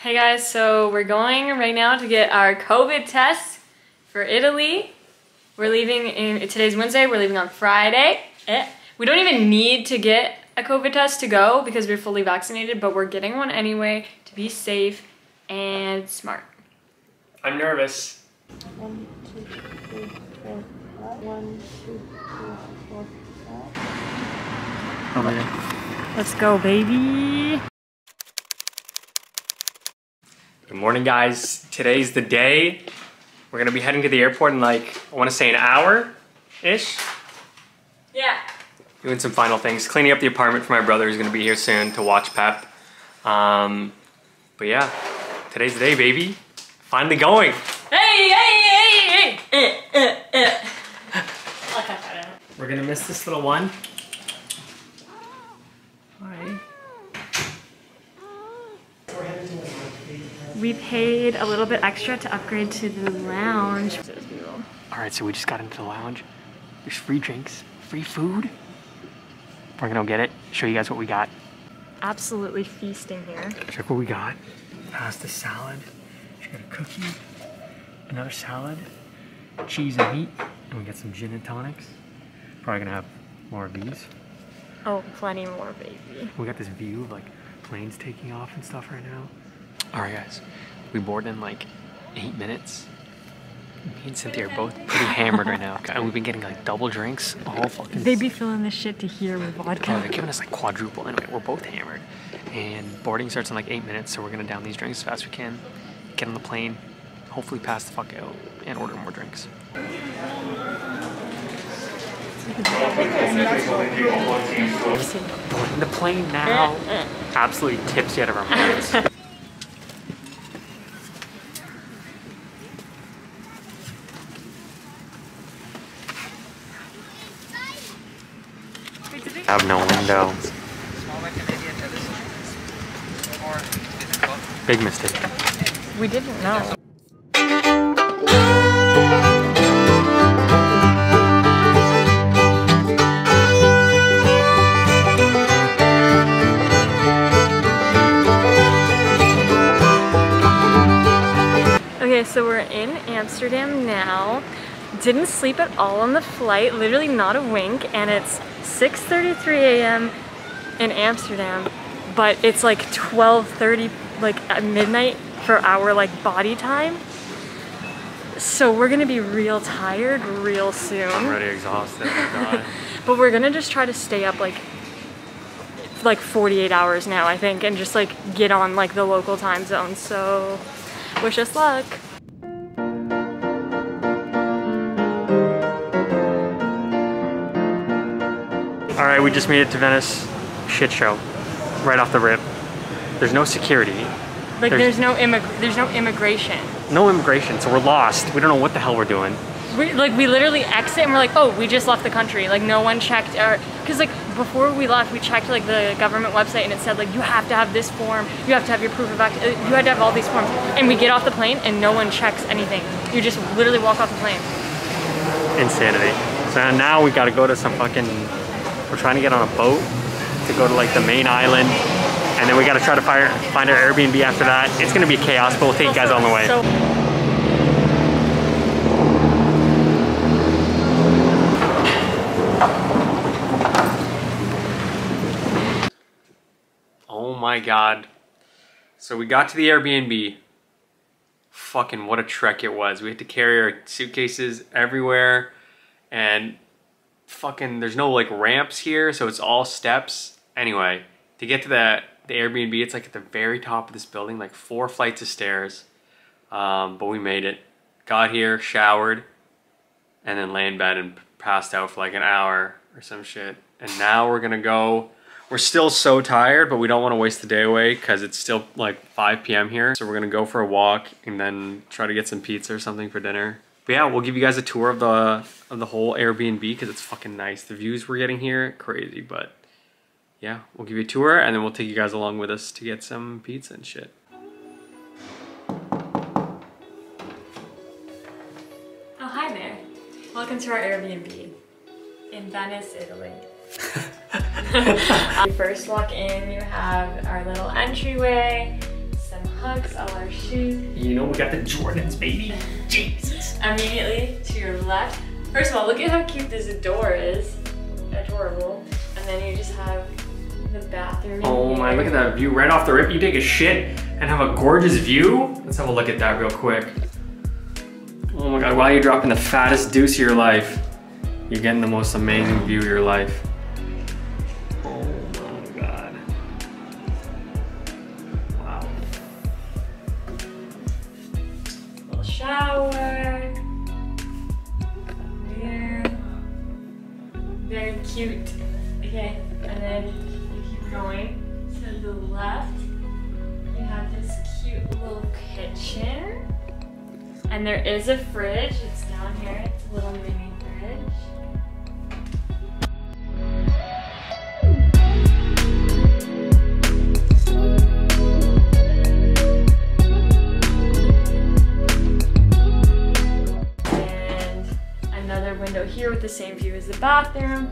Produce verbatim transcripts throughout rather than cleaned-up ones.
Hey guys, so we're going right now to get our COVID tests for Italy. We're leaving, in, today's Wednesday, we're leaving on Friday. Eh. We don't even need to get a COVID test to go because we're fully vaccinated, but we're getting one anyway to be safe and smart. I'm nervous. One, two, three, four, five. One, two, three, four, five. Oh my God. Let's go, baby. Good morning, guys. Today's the day. We're gonna be heading to the airport in like, I wanna say an hour-ish? Yeah. Doing some final things. Cleaning up the apartment for my brother who's gonna be here soon to watch Pep. Um, but yeah, today's the day, baby. Finally going. Hey, hey, hey, hey! Uh, uh, uh. We're gonna miss this little one. Hi. We paid a little bit extra to upgrade to the lounge. All right, so we just got into the lounge. There's free drinks, free food. We're gonna go get it, show you guys what we got. Absolutely feasting here. Check what we got. Pasta salad, we got a cookie, another salad, cheese and meat, and we got some gin and tonics. Probably gonna have more of these. Oh, plenty more, baby. We got this view of like planes taking off and stuff right now. Alright guys, we board in like eight minutes. Me and Cynthia are both pretty hammered right now. And we've been getting like double drinks all fucking... They'd be filling this shit to here with vodka. Oh, they're giving us like quadruple. Anyway, we're both hammered. And boarding starts in like eight minutes, so we're gonna down these drinks as fast as we can, get on the plane, hopefully pass the fuck out, and order more drinks. Boarding the plane now. Absolutely tipsy out of our minds. I have no window. Big mistake. We didn't know. Okay, so we're in Amsterdam now. Didn't sleep at all on the flight, literally not a wink, and it's six thirty-three a m in Amsterdam, but it's like twelve thirty like at midnight for our like body time. So we're gonna be real tired real soon. I'm already exhausted. God. But we're gonna just try to stay up like like forty-eight hours now, I think, and just like get on like the local time zone. So wish us luck. All right, we just made it to Venice. Shit show, right off the rip. There's no security. Like there's, there's no immig there's no immigration. No immigration, so we're lost. We don't know what the hell we're doing. We like we literally exit and we're like, oh, we just left the country. Like no one checked our, because like before we left, we checked like the government website and it said like you have to have this form, you have to have your proof of act, you had to have all these forms. And we get off the plane and no one checks anything. You just literally walk off the plane. Insanity. So now we got to go to some fucking. We're trying to get on a boat to go to like the main island, and then we got to try to fire, find our Airbnb after that. It's going to be chaos, but we'll take you guys on the way. So oh my God. So we got to the Airbnb. Fucking what a trek it was. We had to carry our suitcases everywhere, and fucking there's no like ramps here, so it's all steps. Anyway, to get to the, the Airbnb, it's like at the very top of this building, like four flights of stairs, um, but we made it. Got here, showered, and then lay in bed and passed out for like an hour or some shit. And now we're gonna go. We're still so tired, but we don't want to waste the day away because it's still like five p m here, so we're gonna go for a walk and then try to get some pizza or something for dinner. But yeah, we'll give you guys a tour of the of the whole Airbnb because it's fucking nice. The views we're getting here, crazy. But yeah, we'll give you a tour and then we'll take you guys along with us to get some pizza and shit. Oh, hi there. Welcome to our Airbnb in Venice, Italy. You first walk in, you have our little entryway, some Hugs, all our shoes. You know we got the Jordans, baby. Jesus. Immediately to your left. First of all, look at how cute this door is. Adorable. And then you just have the bathroom. Oh my, look at that view right off the rip. You take a shit and have a gorgeous view. Let's have a look at that real quick. Oh my God, while you're dropping the fattest deuce of your life, you're getting the most amazing view of your life. Oh my God. Wow. Little shower. There. Very cute. Okay, and then you keep going. So to the left, you have this cute little kitchen. And there is a fridge, it's down here, it's a little mini fridge. And another window here with the same view as the bathroom,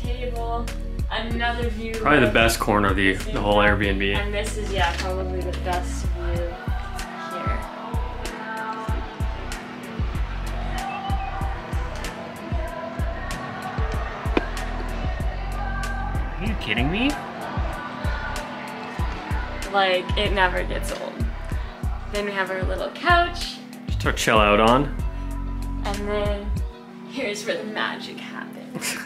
table, another view. Probably the best corner of the, the whole Airbnb. And this is, yeah, probably the best view. Are you kidding me? Like, it never gets old. Then we have our little couch. Just took chill out on. And then here's where the magic happens.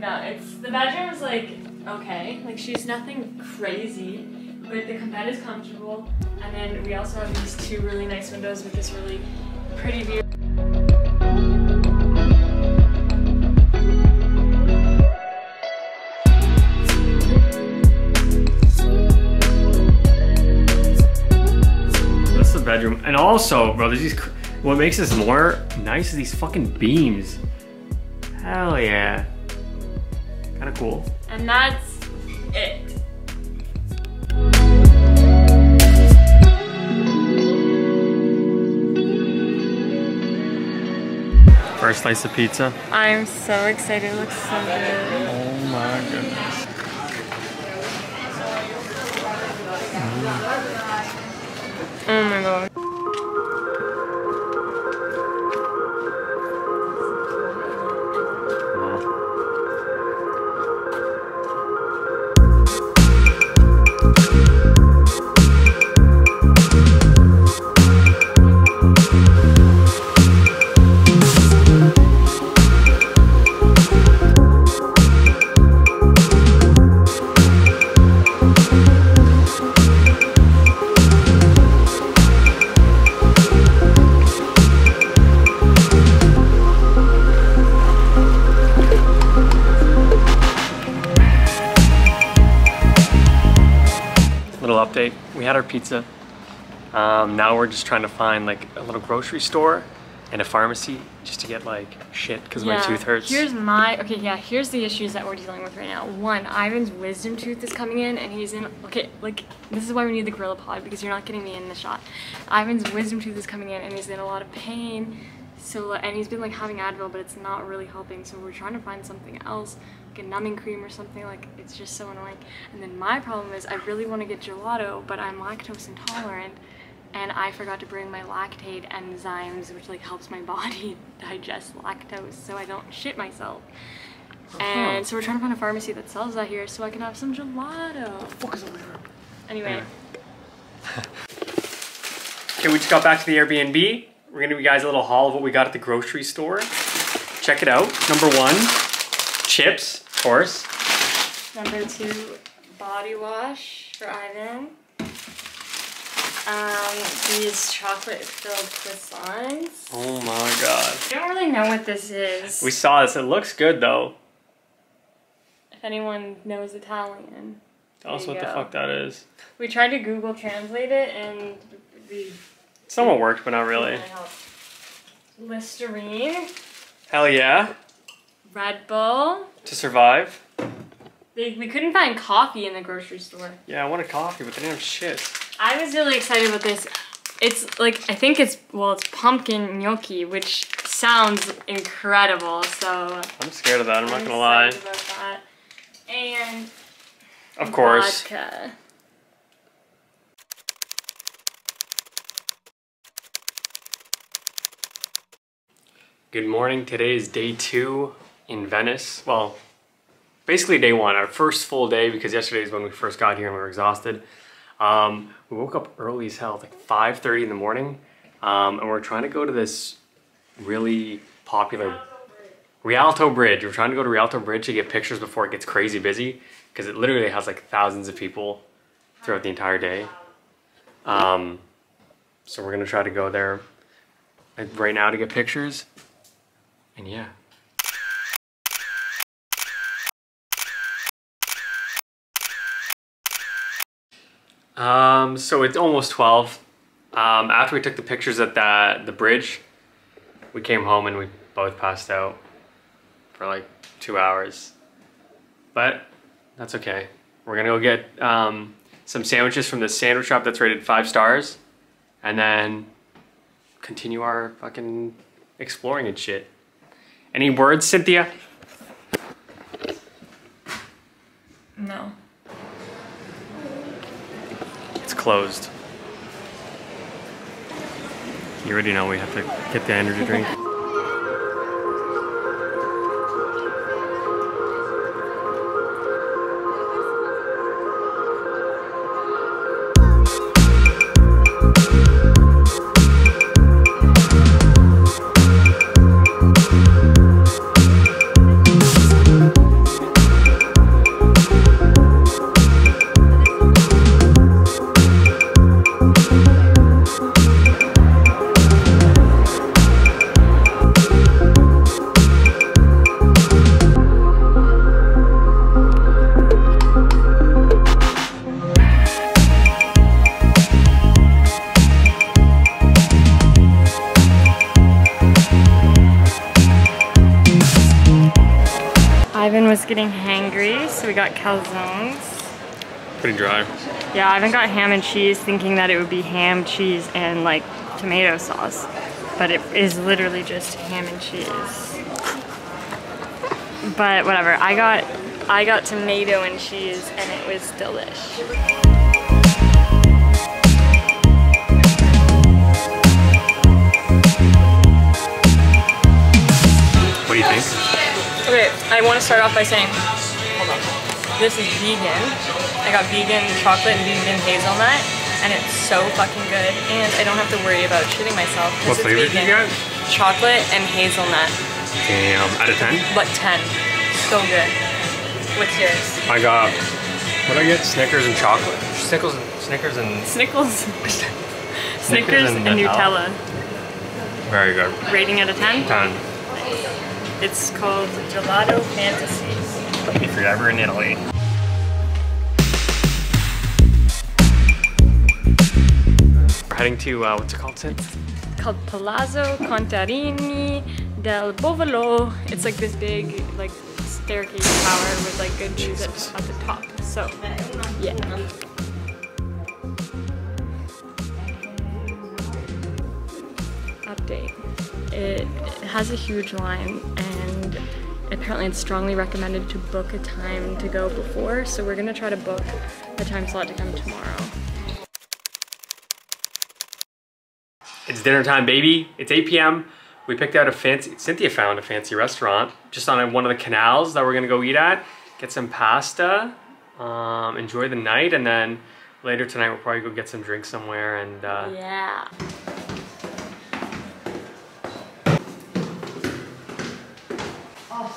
No, it's, the bedroom is like, okay. Like, she's nothing crazy, but the bed is comfortable. And then we also have these two really nice windows with this really pretty view. Bedroom. And also, bro, there's these, what makes this more nice is these fucking beams. Hell yeah. Kind of cool. And that's it. First slice of pizza. I'm so excited. It looks so good. Oh my goodness. Mm. Oh my God. Update. We had our pizza. Um, now we're just trying to find like a little grocery store and a pharmacy just to get like shit because yeah. My tooth hurts. Here's my, okay, yeah, here's the issues that we're dealing with right now. One, Ivan's wisdom tooth is coming in and he's in, okay, like this is why we need the Gorillapod because you're not getting me in the shot. Ivan's wisdom tooth is coming in and he's in a lot of pain. So, and he's been like having Advil, but it's not really helping. So we're trying to find something else, like a numbing cream or something. Like, it's just so annoying. And then my problem is I really want to get gelato, but I'm lactose intolerant and I forgot to bring my Lactaid enzymes, which like helps my body digest lactose so I don't shit myself. Uh-huh. And so we're trying to find a pharmacy that sells that here so I can have some gelato. The fuck is a liver? Anyway. anyway. Okay, we just got back to the Airbnb. We're gonna give you guys a little haul of what we got at the grocery store. Check it out. Number one, chips, of course. Number two, body wash for Ivan. Um, these chocolate-filled croissants. Oh my God. I don't really know what this is. We saw this, it looks good though. If anyone knows Italian. Tell us what the fuck that is. We tried to Google translate it and the somewhat worked, but not really. Listerine. Hell yeah. Red Bull. To survive. They, we couldn't find coffee in the grocery store. Yeah, I wanted coffee, but they didn't have shit. I was really excited about this. It's like, I think it's, well, it's pumpkin gnocchi, which sounds incredible, so. I'm scared of that, I'm, I'm not gonna lie. About that. And of course. Vodka. Good morning. Today is day two in Venice. Well, basically day one, our first full day, because yesterday is when we first got here and we were exhausted. Um, we woke up early as hell, like five thirty in the morning, um, and we're trying to go to this really popular Rialto Bridge. We're trying to go to Rialto Bridge to get pictures before it gets crazy busy, because it literally has like thousands of people throughout the entire day. Um, so we're gonna try to go there right now to get pictures. And yeah. Um, so it's almost twelve. Um, after we took the pictures at the, the bridge, we came home and we both passed out for like two hours. But that's okay. We're gonna go get um, some sandwiches from the sandwich shop that's rated five stars. And then continue our fucking exploring and shit. Any words, Cynthia? No. It's closed. You already know we have to get the energy drink. Getting hangry, so we got calzones. Pretty dry. Yeah, I haven't got ham and cheese, thinking that it would be ham, cheese, and like tomato sauce, but it is literally just ham and cheese. But whatever. I got, I got tomato and cheese, and it was delish. I want to start off by saying, hold on, this is vegan. I got vegan chocolate and vegan hazelnut, and it's so fucking good, and I don't have to worry about shitting myself. What flavor did you get? Chocolate and hazelnut. Damn, out of ten? Like ten. So good. What's yours? I got, what did I get? Snickers and chocolate. Snickers and... Snickers and... Snickles. Snickers and, and Nutella. Nutella. Very good. Rating out of ten? ten. It's called Gelato Fantasy. If you're ever in Italy. We're heading to, uh, what's it called, Sid? It's called Palazzo Contarini del Bovolo. It's like this big, like, staircase tower with like good trees at, at the top. So, yeah. Update. It has a huge line, and apparently it's strongly recommended to book a time to go before, so we're gonna try to book a time slot to come tomorrow. It's dinner time, baby. It's eight p m We picked out a fancy, Cynthia found a fancy restaurant just on one of the canals that we're gonna go eat at, get some pasta, um, enjoy the night, and then later tonight we'll probably go get some drinks somewhere and uh, yeah.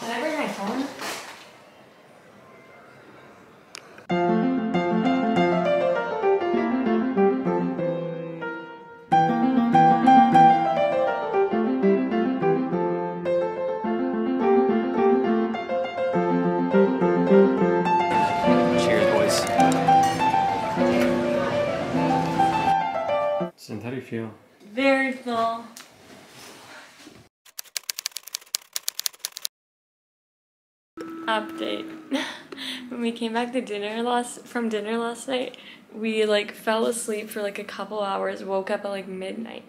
Did I bring my phone? Cheers, boys. Synth, how do you feel? Very full. Update. When we came back to dinner last from dinner last night, we like fell asleep for like a couple hours, woke up at like midnight,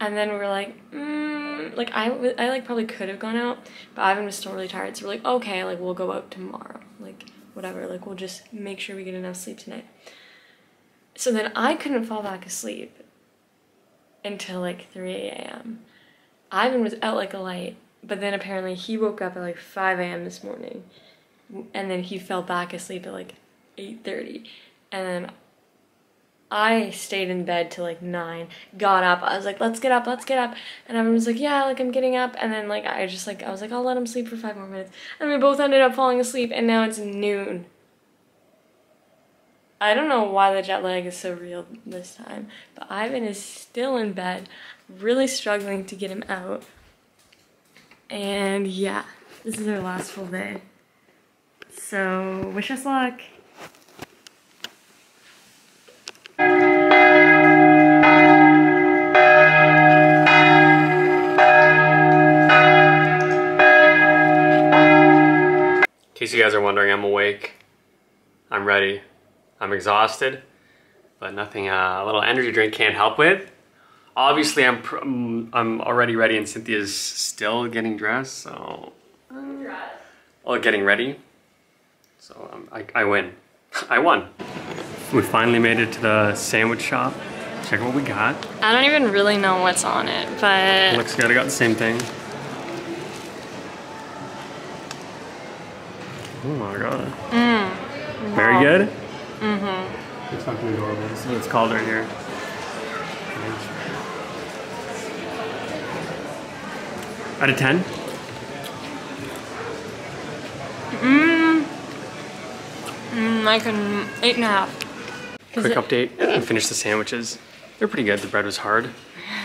and then we were like, mm, like I, I like probably could have gone out, but Ivan was still really tired, so we're like, okay, like we'll go out tomorrow, like whatever, like we'll just make sure we get enough sleep tonight. So then I couldn't fall back asleep until like three a m Ivan was out like a light, but then apparently he woke up at like five a m this morning, and then he fell back asleep at like eight thirty, and then I stayed in bed till like nine, got up, I was like, let's get up, let's get up, and Ivan was like, yeah, like I'm getting up, and then like I just like, I was like, I'll let him sleep for five more minutes, and we both ended up falling asleep, and now it's noon. I don't know why the jet lag is so real this time, but Ivan is still in bed, really struggling to get him out. And yeah, this is our last full day. So, wish us luck. In case you guys are wondering, I'm awake. I'm ready. I'm exhausted, but nothing uh, a little energy drink can't help with. Obviously, I'm pr I'm already ready, and Cynthia's still getting dressed, so... Um, dressed? Well, getting ready. So um, I, I win. I won. We finally made it to the sandwich shop. Check what we got. I don't even really know what's on it, but... It looks good. I got the same thing. Oh my god. Mm. Very wow. good. Mm-hmm. It's fucking adorable. This is what it's called right here. Out of ten? Mmm. Mm, like an eight and a half. Quick update. We finished the sandwiches. They're pretty good. The bread was hard.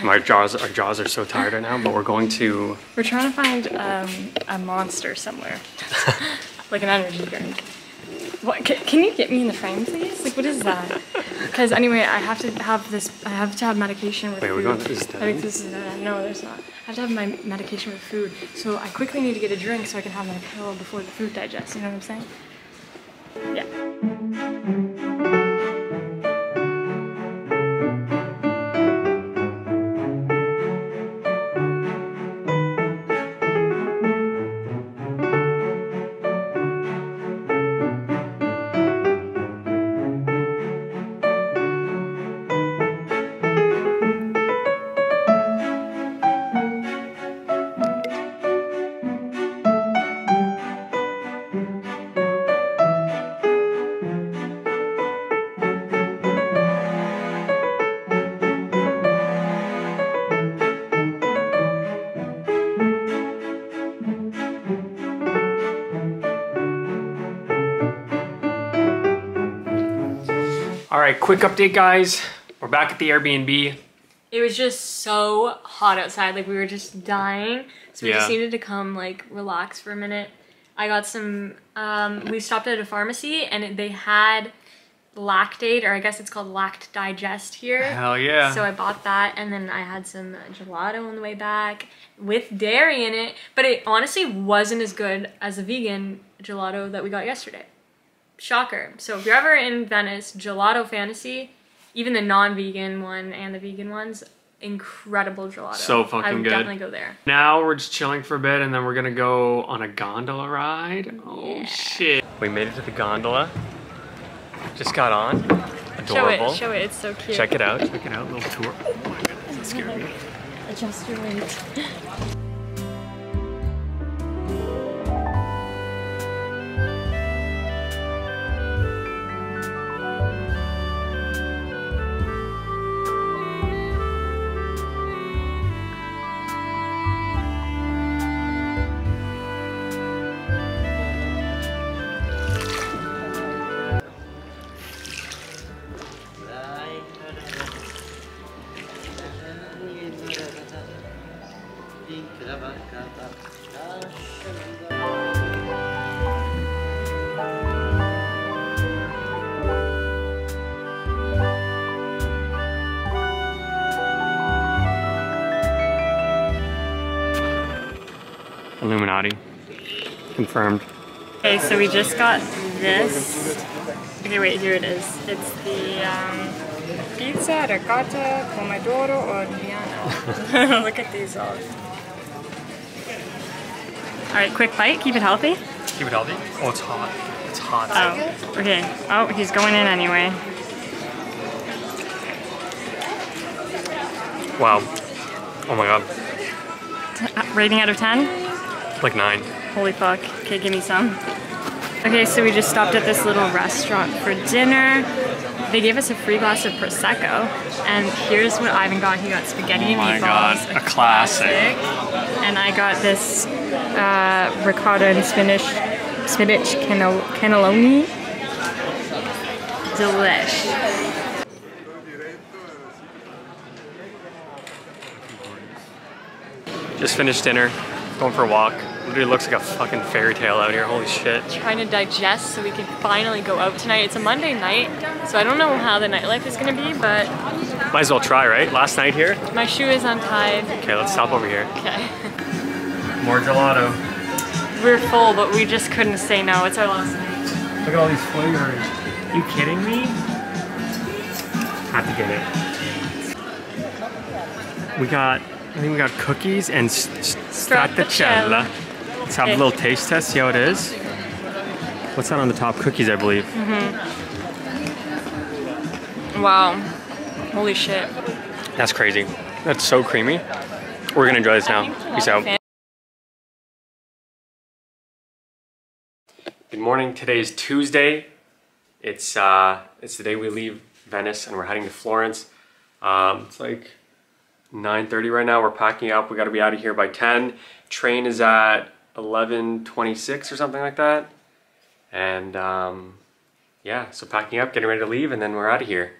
Our jaws, our jaws are so tired right now, but we're going to... We're trying to find um, a monster somewhere. Like an energy drink. What, can, can you get me in the frame, please? Like, what is that? Because anyway, I have to have this. I have to have medication with Wait, food. Wait, we're going to this. I think this is uh, no, there's not. I have to have my medication with food. So I quickly need to get a drink so I can have my pill before the food digests. You know what I'm saying? Yeah. All right, quick update, guys. We're back at the Airbnb. It was just so hot outside, like we were just dying. So we yeah. just needed to come like relax for a minute. I got some, um, we stopped at a pharmacy and they had Lactaid, or I guess it's called Lact Digest here. Hell yeah. So I bought that, and then I had some gelato on the way back with dairy in it. But it honestly wasn't as good as the vegan gelato that we got yesterday. Shocker. So if you're ever in Venice, Gelato Fantasy, even the non-vegan one and the vegan ones, incredible gelato. So fucking good. I would good. definitely go there. Now we're just chilling for a bit, and then we're gonna go on a gondola ride. Oh yeah. Shit. We made it to the gondola. Just got on. Adorable. Show it, show it, it's so cute. Check it out, check it out, little tour. Oh my goodness, that scared me. Adjust your weight. Illuminati. Confirmed. Okay, so we just got this. Okay, wait, here it is. It's the um, pizza, ricotta, pomodoro, or Diana. Look at these all. All right, quick bite. Keep it healthy. Keep it healthy? Oh, it's hot. It's hot. Oh, okay. Oh, he's going in anyway. Wow. Oh my god. Rating out of ten? Like nine. Holy fuck. Okay, give me some. Okay, so we just stopped at this little restaurant for dinner. They gave us a free glass of Prosecco, and here's what Ivan got. He got spaghetti and meatballs. Oh my god, a, a classic. classic. And I got this uh, ricotta and spinach, spinach cannell cannelloni. Delish. Just finished dinner, going for a walk. Literally looks like a fucking fairy tale out here, holy shit. Trying to digest so we can finally go out tonight. It's a Monday night, so I don't know how the nightlife is gonna be, but... Might as well try, right? Last night here? My shoe is untied. Okay, let's stop over here. Okay. More gelato. We're full, but we just couldn't say no. It's our last night. Look at all these flavors. Are you kidding me? Have to get it. We got... I think we got cookies and stracciatella. Let's have a little taste test, see how it is. What's that on the top? Cookies, I believe. Mm-hmm. Wow. Holy shit. That's crazy. That's so creamy. We're gonna enjoy this now. Peace out. Good morning. Today is Tuesday. It's uh, it's the day we leave Venice and we're heading to Florence. Um, it's like nine thirty right now. We're packing up. We got to be out of here by ten. Train is at eleven twenty-six or something like that. And um, yeah, so packing up, getting ready to leave, and then we're out of here.